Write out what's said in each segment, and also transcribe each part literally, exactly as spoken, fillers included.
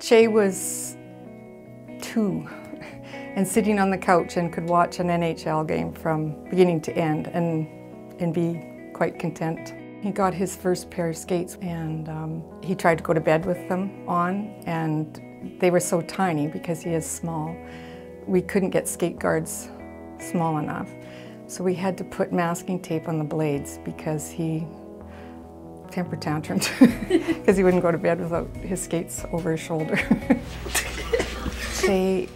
Chay was two and sitting on the couch and could watch an N H L game from beginning to end and, and be quite content. He got his first pair of skates and um, he tried to go to bed with them on, and they were so tiny because he is small. We couldn't get skate guards small enough, so we had to put masking tape on the blades because he temper tantrumed because he wouldn't go to bed without his skates over his shoulder. They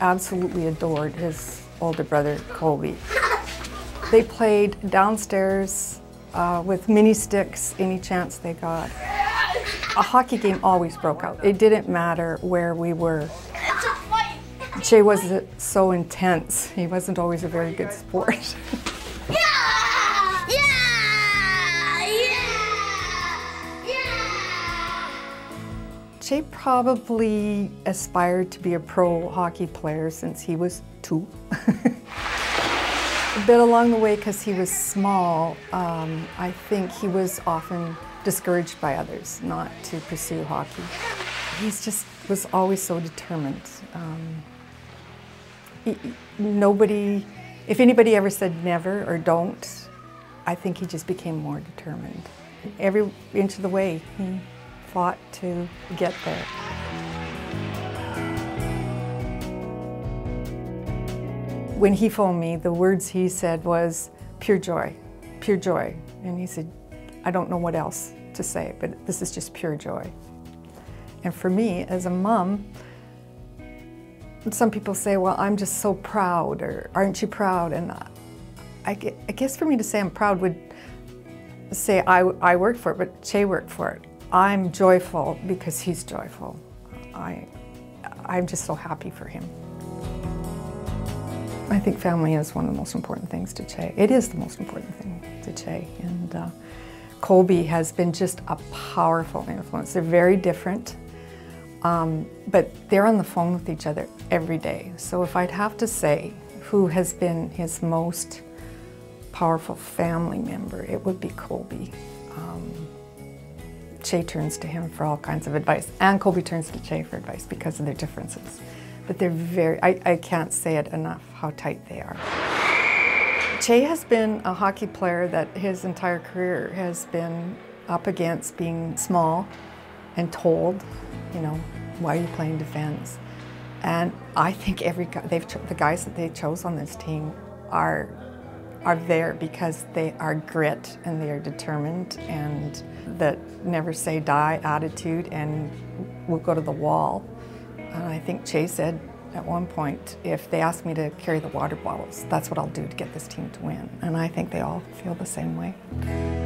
absolutely adored his older brother, Colby. They played downstairs uh, with mini sticks any chance they got. A hockey game always broke out. It didn't matter where we were. Chay wasn't so intense. He wasn't always a very good sport. Chay probably aspired to be a pro hockey player since he was two. But along the way, because he was small, um, I think he was often discouraged by others not to pursue hockey. He just was always so determined. Um, he, nobody, if anybody ever said never or don't, I think he just became more determined. Every inch of the way, he fought to get there. When he phoned me, the words he said was pure joy, pure joy. And he said, I don't know what else to say, but this is just pure joy. And for me, as a mom, some people say, well, I'm just so proud, or aren't you proud? And I, I guess for me to say I'm proud would say I, I worked for it, but Chay worked for it. I'm joyful because he's joyful. I, I'm just so happy for him. I think family is one of the most important things to Chay. It is the most important thing to Chay. And uh, Kobe has been just a powerful influence. They're very different, um, but they're on the phone with each other every day. So if I'd have to say who has been his most powerful family member, it would be Kobe. Um, Chay turns to him for all kinds of advice, and Colby turns to Chay for advice because of their differences. But they're very, I, I can't say it enough how tight they are. Chay has been a hockey player that his entire career has been up against being small and told, you know, why are you playing defense? And I think every guy, they've the guys that they chose on this team are are there because they are grit and they are determined, and that never say die attitude, and we'll go to the wall. And I think Chay said at one point, if they ask me to carry the water bottles, that's what I'll do to get this team to win. And I think they all feel the same way.